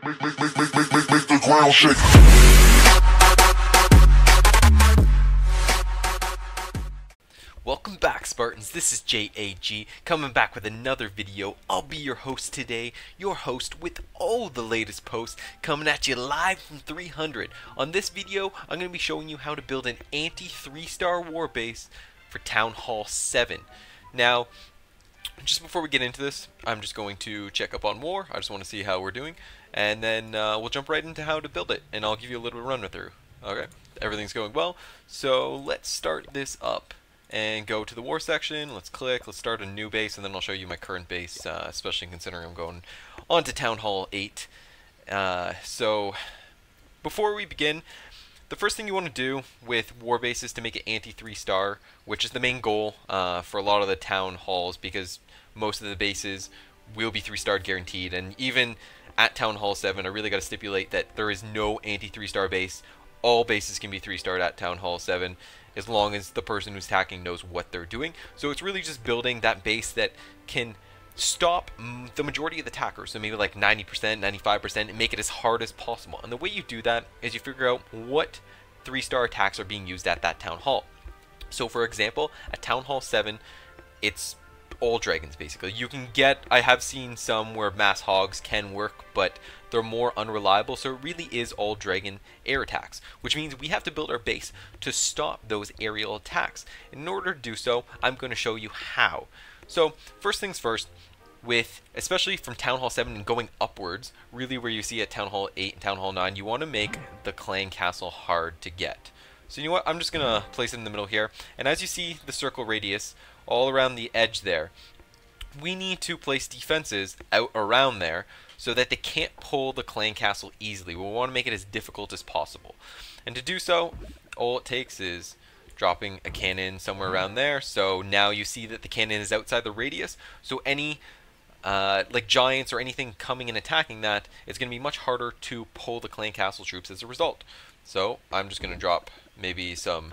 Make the ground shake. Welcome back, Spartans. This is JAG coming back with another video. I'll be your host today, your host with all the latest posts coming at you live from 300. On this video, I'm going to be showing you how to build an anti-3-star war base for Town Hall 7. Now, just before we get into this, I'm just going to check up on war. I just want to see how we're doing, and then we'll jump right into how to build it, and I'll give you a little bit of run through. Okay, everything's going well, so let's start this up and go to the war section. Let's click, let's start a new base, and then I'll show you my current base, especially considering I'm going on to Town Hall 8. So before we begin, the first thing you want to do with war base is to make it anti-3-star, which is the main goal for a lot of the town halls, because most of the bases will be 3-starred guaranteed. And even at Town Hall 7, I really got to stipulate that there is no anti-3-star base. All bases can be 3-starred at Town Hall 7 as long as the person who's attacking knows what they're doing. So it's really just building that base that can stop the majority of the attackers, so maybe like 90%, 95%, and make it as hard as possible. And the way you do that is you figure out what 3-star attacks are being used at that town hall. So for example, at Town Hall 7, it's all dragons basically. You can get, I have seen some where mass hogs can work, but they're more unreliable, so it really is all dragon air attacks, which means we have to build our base to stop those aerial attacks. In order to do so, I'm going to show you how. So first things first, with especially from Town Hall 7 and going upwards, really where you see at Town Hall 8 and Town Hall 9, you want to make the clan castle hard to get. So you know what, I'm just going to place it in the middle here, and as you see the circle radius all around the edge there, we need to place defenses out around there so that they can't pull the clan castle easily. We'll want to make it as difficult as possible, and to do so, all it takes is dropping a cannon somewhere around there. So now you see that the cannon is outside the radius, so any like giants or anything coming and attacking that, it's going to be much harder to pull the clan castle troops as a result. So I'm just going to drop maybe some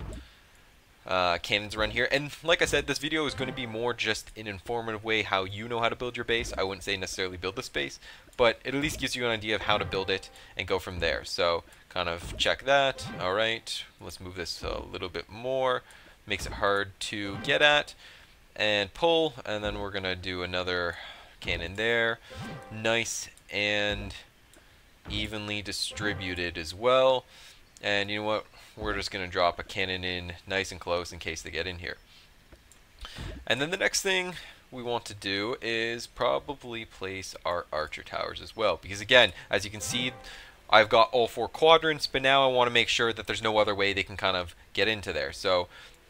cannons around here, and like I said, this video is going to be more just an informative way how you know how to build your base. I wouldn't say necessarily build this base, but it at least gives you an idea of how to build it and go from there. So kind of check that. All right, let's move this a little bit more, makes it hard to get at and pull, and then we're gonna do another cannon there, nice and evenly distributed as well. And you know what, we're just gonna drop a cannon in nice and close in case they get in here. And then the next thing we want to do is probably place our archer towers as well, because again, as you can see, I've got all four quadrants, but now I want to make sure that there's no other way they can kind of get into there. So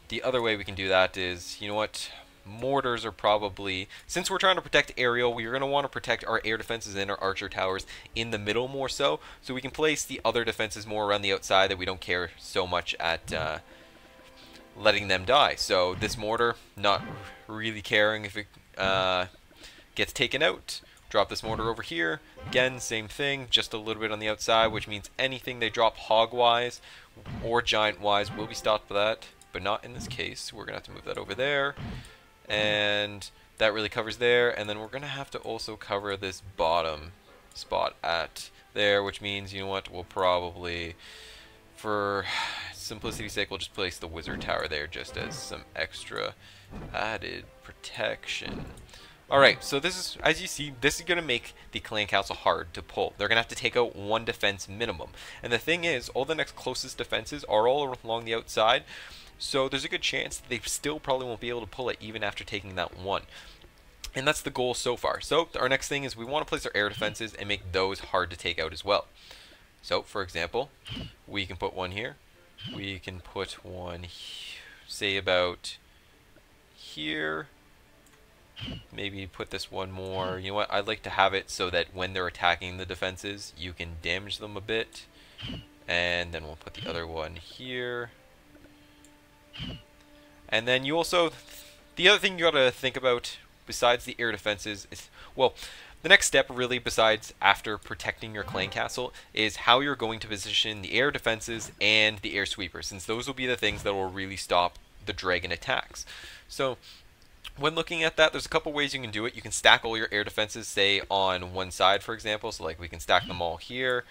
the other way we can do that is, you know what, mortars are probably, since we're trying to protect aerial, we're going to want to protect our air defenses and our archer towers in the middle more so, so we can place the other defenses more around the outside that we don't care so much at letting them die. So this mortar, not really caring if it gets taken out. Drop this mortar over here. Again, same thing, just a little bit on the outside, which means anything they drop hog-wise or giant-wise will be stopped by that, but not in this case. We're going to have to move that over there, and that really covers there. And then we're going to have to also cover this bottom spot at there, which means, you know what, we'll probably, for simplicity's sake, we'll just place the wizard tower there just as some extra added protection. Alright, so this is, as you see, this is going to make the clan council hard to pull. They're going to have to take out one defense minimum. And the thing is, all the next closest defenses are all along the outside, so there's a good chance that they still probably won't be able to pull it even after taking that one. And that's the goal so far. So our next thing is we want to place our air defenses and make those hard to take out as well. So, for example, we can put one here. We can put one, say, about here. Maybe put this one more. You know what, I'd like to have it so that when they're attacking the defenses, you can damage them a bit. And then we'll put the other one here. And then you also, the other thing you gotta think about besides the air defenses is, well, the next step really, besides after protecting your clan castle, is how you're going to position the air defenses and the air sweepers, since those will be the things that will really stop the dragon attacks. So when looking at that, there's a couple ways you can do it. You can stack all your air defenses, say, on one side, for example. So, like, we can stack them all here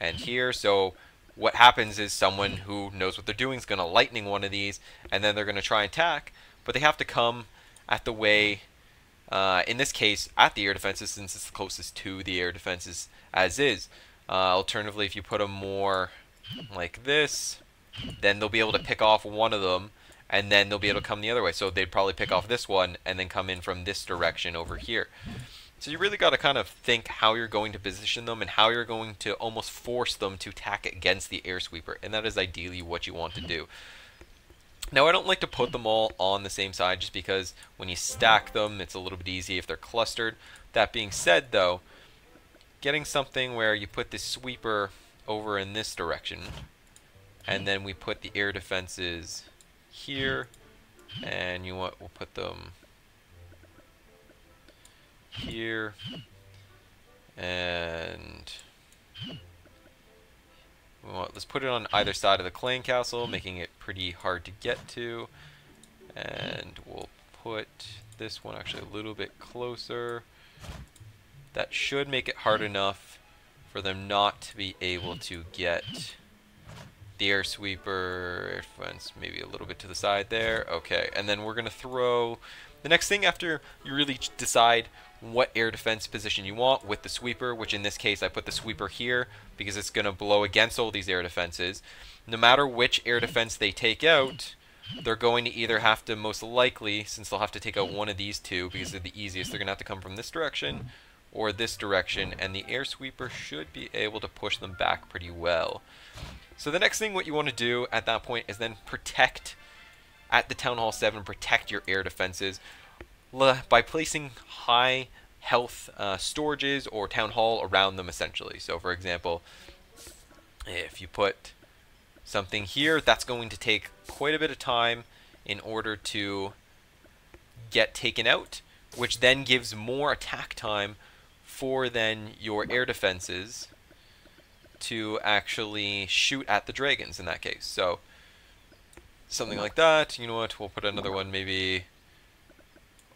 and here. So what happens is someone who knows what they're doing is going to lightning one of these, and then they're going to try and attack, but they have to come at the way, in this case, at the air defenses, since it's the closest to the air defenses as is. Alternatively, if you put them more like this, then they'll be able to pick off one of them, and then they'll be able to come the other way. So they'd probably pick off this one and then come in from this direction over here. So you really got to kind of think how you're going to position them and how you're going to almost force them to attack against the air sweeper. And that is ideally what you want to do. Now, I don't like to put them all on the same side just because when you stack them, it's a little bit easy if they're clustered. That being said, though, getting something where you put this sweeper over in this direction, and then we put the air defenses here, and you want, we'll put them here and well, let's put it on either side of the clan castle, making it pretty hard to get to. And we'll put this one actually a little bit closer. That should make it hard enough for them not to be able to get the air sweeper, air defense, maybe a little bit to the side there. Okay, and then we're going to throw the next thing after you really decide what air defense position you want with the sweeper, which in this case I put the sweeper here because it's going to blow against all these air defenses. No matter which air defense they take out, they're going to either have to most likely, since they'll have to take out one of these two because they're the easiest, they're going to have to come from this direction or this direction, and the air sweeper should be able to push them back pretty well. So the next thing what you want to do at that point is then protect, at the Town Hall 7, protect your air defenses by placing high health storages or Town Hall around them essentially. So for example, if you put something here, that's going to take quite a bit of time in order to get taken out, which then gives more attack time for then your air defenses to actually shoot at the dragons in that case. So something like that. You know what, we'll put another one maybe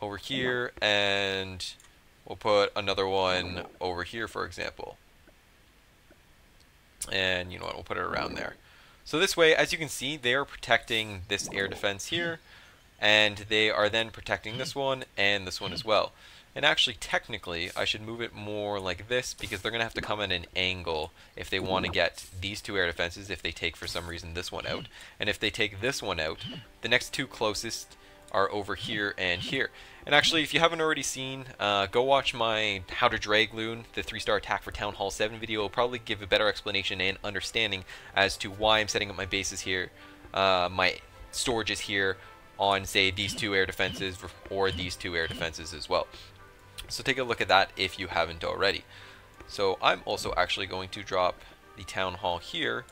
over here, and we'll put another one over here, for example. And you know what, we'll put it around there. So this way, as you can see, they are protecting this air defense here, and they are then protecting this one and this one as well. And actually, technically, I should move it more like this because they're going to have to come at an angle if they want to get these two air defenses, if they take, for some reason, this one out. And if they take this one out, the next two closest are over here and here. And actually, if you haven't already seen, go watch my How to Drag Loon, the 3-star attack for Town Hall 7 video. It'll probably give a better explanation and understanding as to why I'm setting up my bases here, my storages here on, say, these two air defenses or these two air defenses as well. So take a look at that if you haven't already. So I'm also actually going to drop the Town Hall here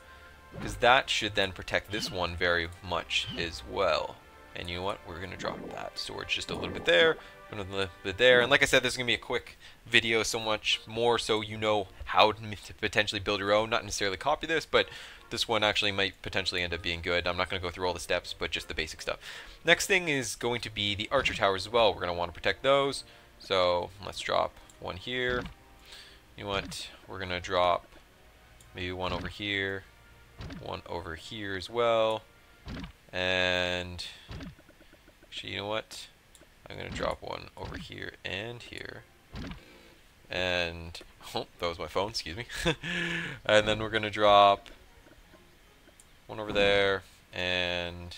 because that should then protect this one very much as well. And you know what? We're going to drop that storage just a little bit there, a little bit there. And like I said, this is going to be a quick video, so much more so you know how to potentially build your own. Not necessarily copy this, but this one actually might potentially end up being good. I'm not going to go through all the steps, but just the basic stuff. Next thing is going to be the archer towers as well. We're going to want to protect those. So let's drop one here. You know what? We're going to drop maybe one over here as well. And actually, you know what? I'm going to drop one over here and here. And, oh, that was my phone, excuse me. And then we're going to drop one over there. And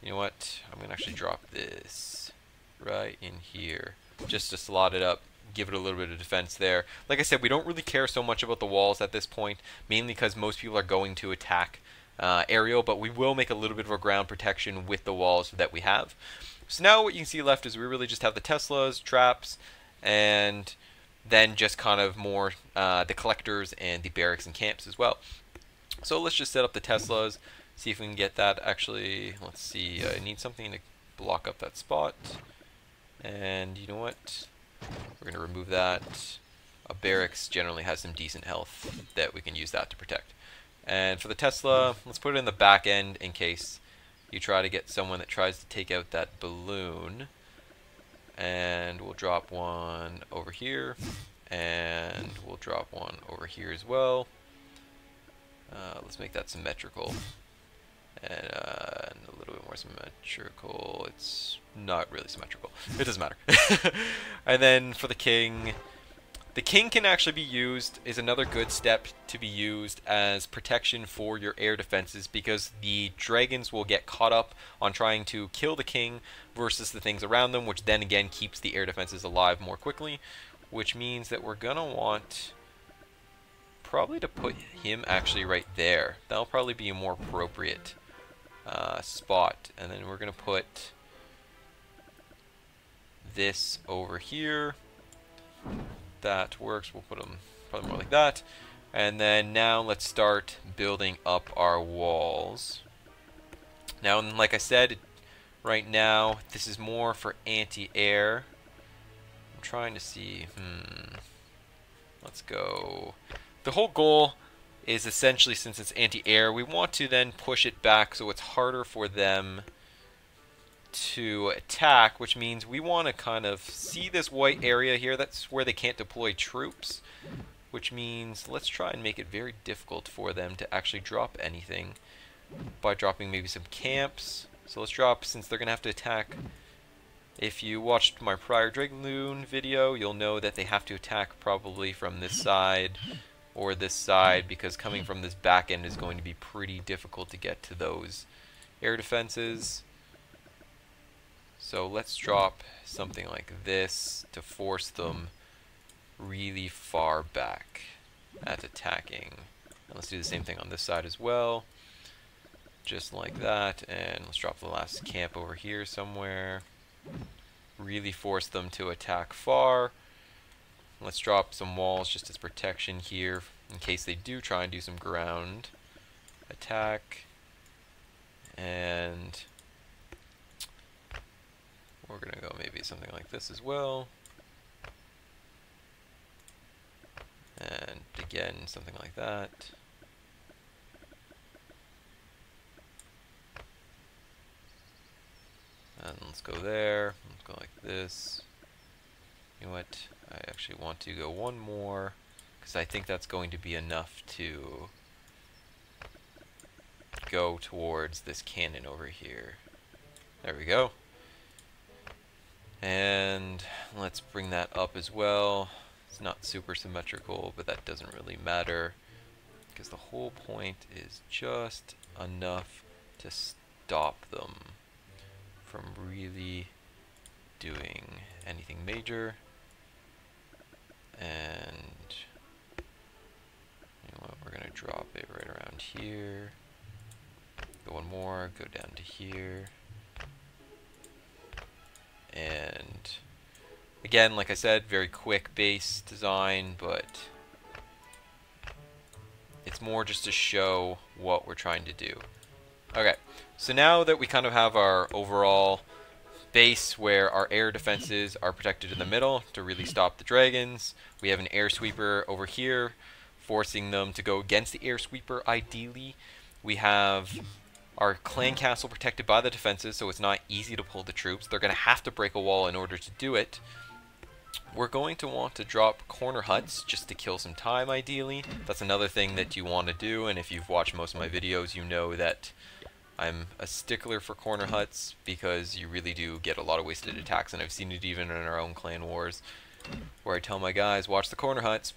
you know what? I'm going to actually drop this right in here, just to slot it up, give it a little bit of defense there. Like I said, we don't really care so much about the walls at this point, mainly because most people are going to attack aerial, but we will make a little bit of a ground protection with the walls that we have. So now what you can see left is we really just have the Teslas, traps, and then just kind of more the collectors and the barracks and camps as well. So let's just set up the Teslas, see if we can get that. Actually, let's see, I need something to block up that spot. And you know what? We're going to remove that. A barracks generally has some decent health that we can use that to protect. And for the Tesla, let's put it in the back end in case you try to get someone that tries to take out that balloon. and we'll drop one over here, and we'll drop one over here as well. Let's make that symmetrical, and a little bit more symmetrical. It's not really symmetrical. It doesn't matter. And then for the king can actually be used, is another good step to be used as protection for your air defenses, because the dragons will get caught up on trying to kill the king versus the things around them, which then again keeps the air defenses alive more quickly, which means that we're gonna want probably to put him actually right there. That'll probably be a more appropriate spot. And then we're gonna put this over here. That works. We'll put them probably more like that. And then now let's start building up our walls. Now, and like I said, right now this is more for anti-air. I'm trying to see. Let's go. The whole goal is essentially, since it's anti-air, we want to then push it back so it's harder for them to attack, which means we want to kind of see this white area here. That's where they can't deploy troops, which means let's try and make it very difficult for them to actually drop anything by dropping maybe some camps. So let's drop, since they're going to have to attack. If you watched my prior Dragoon video, you'll know that they have to attack probably from this side or this side, because coming from this back end is going to be pretty difficult to get to those air defenses. So let's drop something like this to force them really far back at attacking. And let's do the same thing on this side as well, just like that. And let's drop the last camp over here somewhere, really force them to attack far. Let's drop some walls just as protection here in case they do try and do some ground attack. And we're going to go maybe something like this as well. And again, something like that. And let's go there. Let's go like this. You know what? I actually want to go one more, because I think that's going to be enough to go towards this cannon over here. There we go. And let's bring that up as well. It's not super symmetrical, but that doesn't really matter, because the whole point is just enough to stop them from really doing anything major. And you know what, we're gonna drop it right around here, go one more, go down to here. And again, like I said, very quick base design, but it's more just to show what we're trying to do. Okay, so now that we kind of have our overall base where our air defenses are protected in the middle to really stop the dragons, we have an air sweeper over here forcing them to go against the air sweeper ideally. We have our clan castle protected by the defenses, so it's not easy to pull the troops. They're going to have to break a wall in order to do it. We're going to want to drop corner huts just to kill some time ideally. That's another thing that you want to do, and if you've watched most of my videos, you know that I'm a stickler for corner huts, because you really do get a lot of wasted attacks, and I've seen it even in our own clan wars, where I tell my guys, watch the corner huts,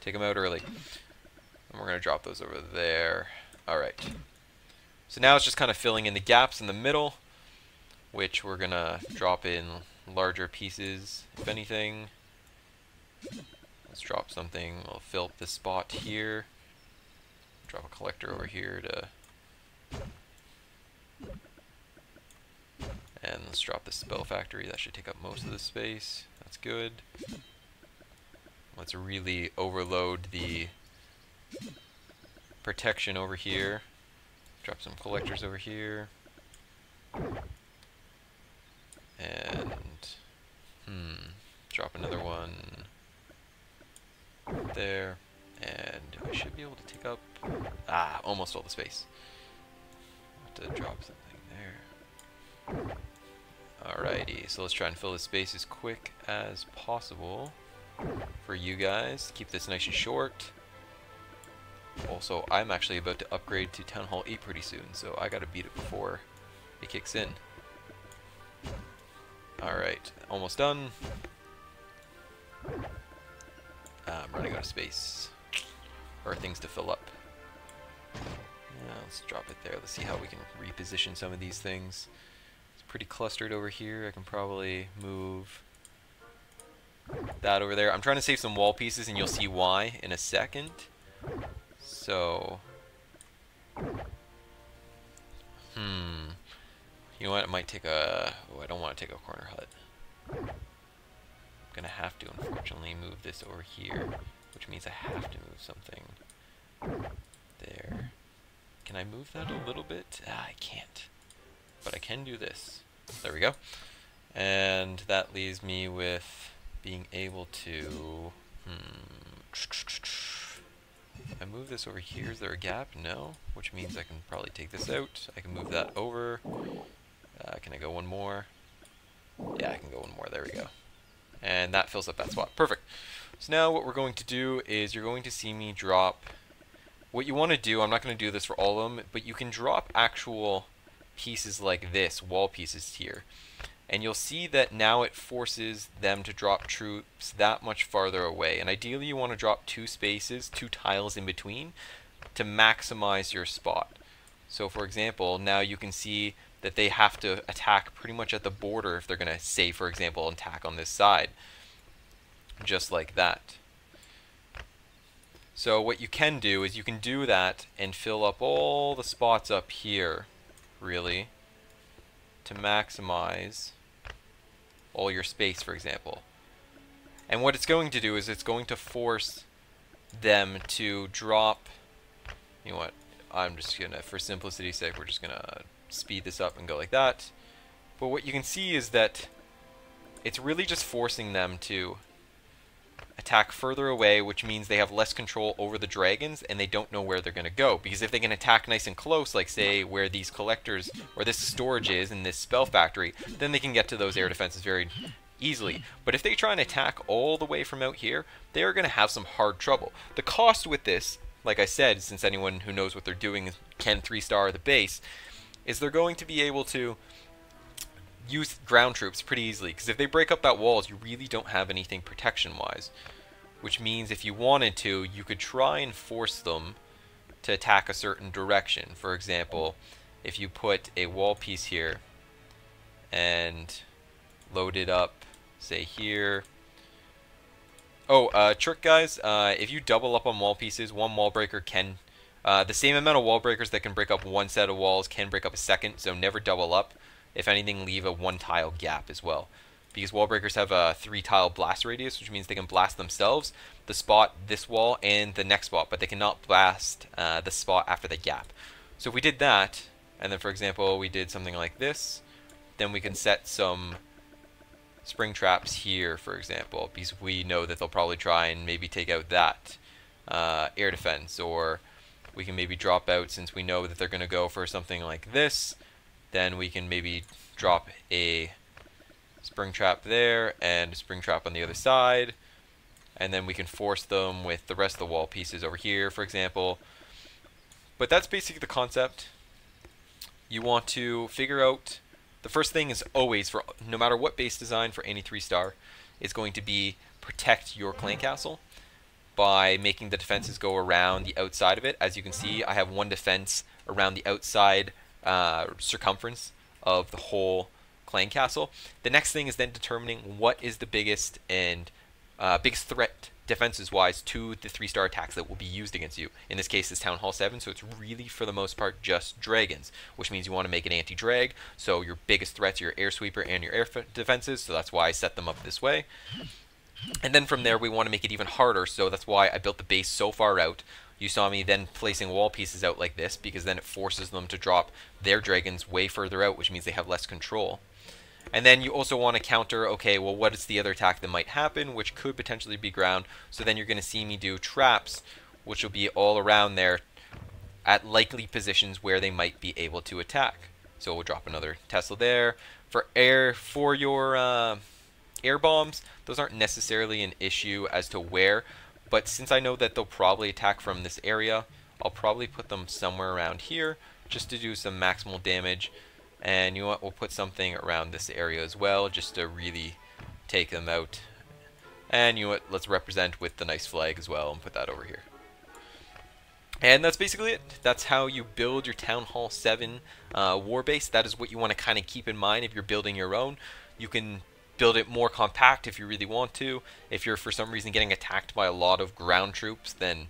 take them out early. And we're going to drop those over there. Alright. So now it's just kind of filling in the gaps in the middle, which we're going to drop in larger pieces, if anything. Let's drop something. We'll fill up this spot here. Drop a collector over here to... And let's drop the spell factory. That should take up most of the space. That's good. Let's really overload the protection over here. Drop some collectors over here. And drop another one there. And I should be able to take up almost all the space. I have to drop something there. Alrighty, so let's try and fill this space as quick as possible for you guys. Keep this nice and short. Also, I'm actually about to upgrade to Town Hall 8 pretty soon, so I gotta beat it before it kicks in. Alright, almost done. I'm running out of space. Or things to fill up. Yeah, let's drop it there. Let's see how we can reposition some of these things. It's pretty clustered over here. I can probably move that over there. I'm trying to save some wall pieces, and you'll see why in a second. So, you know what? It might take a. Oh, I don't want to take a corner hut. I'm gonna have to, unfortunately, move this over here, which means I have to move something there. Can I move that a little bit? Ah, I can't. But I can do this. There we go. And that leaves me with being able to. I move this over here. Is there a gap? No. Which means I can probably take this out. I can move that over. Can I go one more? Yeah, I can go one more. There we go. And that fills up that spot. Perfect. So now what we're going to do is you're going to see me drop. What you want to do, I'm not going to do this for all of them, but you can drop actual pieces like this, wall pieces here. And you'll see that now it forces them to drop troops that much farther away. And ideally you want to drop two spaces, two tiles in between to maximize your spot. So for example, now you can see that they have to attack pretty much at the border if they're going to, say for example, attack on this side. Just like that. So what you can do is you can do that and fill up all the spots up here, really, to maximize all your space, for example. And what it's going to do is it's going to force them to drop, you know what, I'm just gonna, for simplicity's sake, we're just gonna speed this up and go like that. But what you can see is that it's really just forcing them to attack further away, which means they have less control over the dragons and they don't know where they're going to go. Because if they can attack nice and close, like say where these collectors or this storage is in this spell factory, then they can get to those air defenses very easily. But if they try and attack all the way from out here, they are going to have some hard trouble. The cost with this, like I said, since anyone who knows what they're doing can 3-star the base, is they're going to be able to use ground troops pretty easily, because if they break up that walls, you really don't have anything protection wise, which means if you wanted to, you could try and force them to attack a certain direction. For example, if you put a wall piece here and load it up, say here. Oh, trick guys, if you double up on wall pieces, one wall breaker can the same amount of wall breakers that can break up one set of walls can break up a second, so never double up. If anything, leave a 1-tile gap as well. Because wall breakers have a 3-tile blast radius, which means they can blast themselves, the spot, this wall, and the next spot, but they cannot blast the spot after the gap. So if we did that, and then for example, we did something like this, then we can set some spring traps here, for example, because we know that they'll probably try and maybe take out that air defense, or we can maybe drop out, since we know that they're going to go for something like this. Then we can maybe drop a spring trap there and a spring trap on the other side. And then we can force them with the rest of the wall pieces over here, for example. But that's basically the concept. You want to figure out, the first thing is always, for no matter what base design for any 3-star, is going to be protect your clan castle by making the defenses go around the outside of it. As you can see, I have one defense around the outside circumference of the whole clan castle. The next thing is then determining what is the biggest and biggest threat defenses wise to the 3-star attacks that will be used against you. In this case, it's Town Hall 7, so it's really for the most part just dragons, which means you want to make an anti-drag, so your biggest threats are your air sweeper and your air defenses, so that's why I set them up this way. And then from there, we want to make it even harder, so that's why I built the base so far out. You saw me then placing wall pieces out like this, because then it forces them to drop their dragons way further out, which means they have less control. And then you also want to counter, okay, well, what is the other attack that might happen, which could potentially be ground. So then you're going to see me do traps, which will be all around there at likely positions where they might be able to attack. So we'll drop another Tesla there. For air, for your air bombs, those aren't necessarily an issue as to where, but since I know that they'll probably attack from this area, I'll probably put them somewhere around here just to do some maximal damage. And you know what, we'll put something around this area as well just to really take them out. And you know what, let's represent with the nice flag as well and put that over here. And that's basically it. That's how you build your Town Hall 7 war base. That is what you want to kind of keep in mind if you're building your own. You can build it more compact if you really want to. If you're for some reason getting attacked by a lot of ground troops, then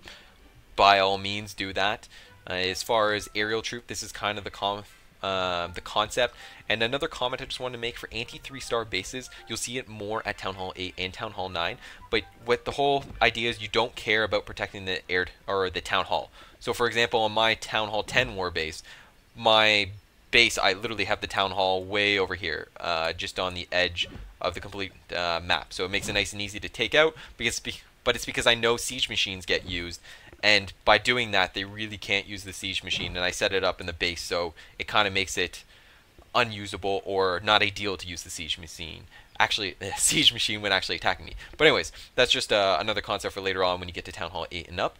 by all means do that. As far as aerial troop, this is kind of the concept. And another comment I just wanted to make for anti-3-star bases, you'll see it more at Town Hall 8 and Town Hall 9, but what the whole idea is you don't care about protecting the air or the Town Hall. So for example, on my Town Hall 10 war base, my base, I literally have the Town Hall way over here, just on the edge of the complete map. So it makes it nice and easy to take out, but it's because I know siege machines get used. And by doing that, they really can't use the siege machine, and I set it up in the base, so it kind of makes it unusable or not ideal to use the siege machine. Actually, the siege machine when actually attacking me. But anyways, that's just another concept for later on when you get to Town Hall 8 and up.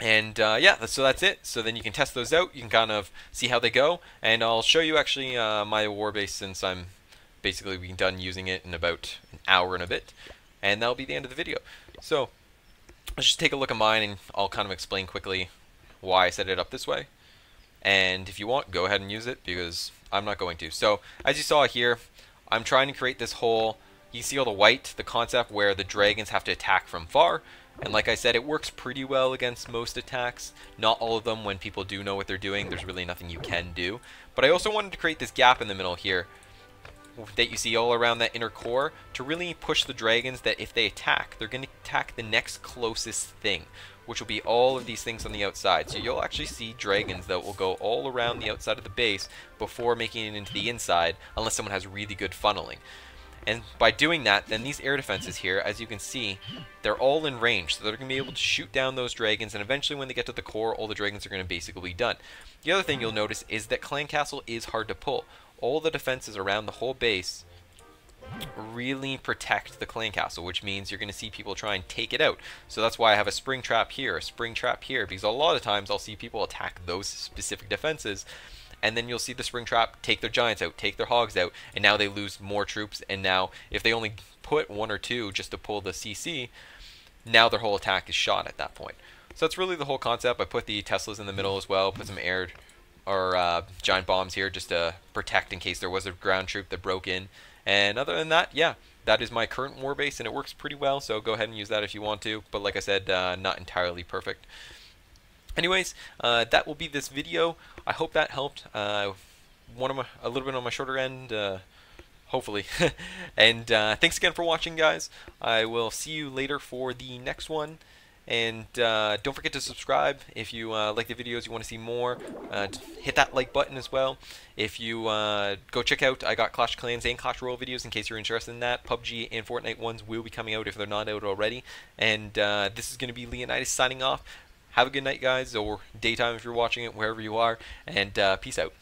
And yeah, so that's it. So then you can test those out. You can kind of see how they go. And I'll show you actually my war base, since I'm basically done using it in about an hour and a bit. And that'll be the end of the video. So let's just take a look at mine, and I'll kind of explain quickly why I set it up this way. And if you want, go ahead and use it, because I'm not going to. So as you saw here, I'm trying to create this whole, you see all the white, the concept where the dragons have to attack from far. And like I said, it works pretty well against most attacks. Not all of them. When people do know what they're doing, there's really nothing you can do. But I also wanted to create this gap in the middle here that you see all around that inner core to really push the dragons that if they attack, they're going to attack the next closest thing, which will be all of these things on the outside. So you'll actually see dragons that will go all around the outside of the base before making it into the inside, unless someone has really good funneling. And by doing that, then these air defenses here, as you can see, they're all in range. So they're going to be able to shoot down those dragons, and eventually when they get to the core, all the dragons are going to basically be done. The other thing you'll notice is that Clan Castle is hard to pull. All the defenses around the whole base really protect the Clan Castle, which means you're going to see people try and take it out. So that's why I have a spring trap here, a spring trap here, because a lot of times I'll see people attack those specific defenses, and then you'll see the spring trap take their giants out, take their hogs out, and now they lose more troops, and now if they only put one or two just to pull the CC, now their whole attack is shot at that point. So that's really the whole concept. I put the Teslas in the middle as well, put some air or giant bombs here just to protect in case there was a ground troop that broke in. And other than that, yeah, that is my current war base, and it works pretty well, so go ahead and use that if you want to. But like I said, not entirely perfect. Anyways, that will be this video. I hope that helped. A little bit on my shorter end, hopefully. And thanks again for watching, guys. I will see you later for the next one. And don't forget to subscribe if you like the videos, you want to see more. Hit that like button as well. If you go check out, I got Clash of Clans and Clash Royale videos in case you're interested in that. PUBG and Fortnite ones will be coming out if they're not out already. And this is going to be Leonidas signing off. Have a good night, guys, or daytime if you're watching it, wherever you are. And peace out.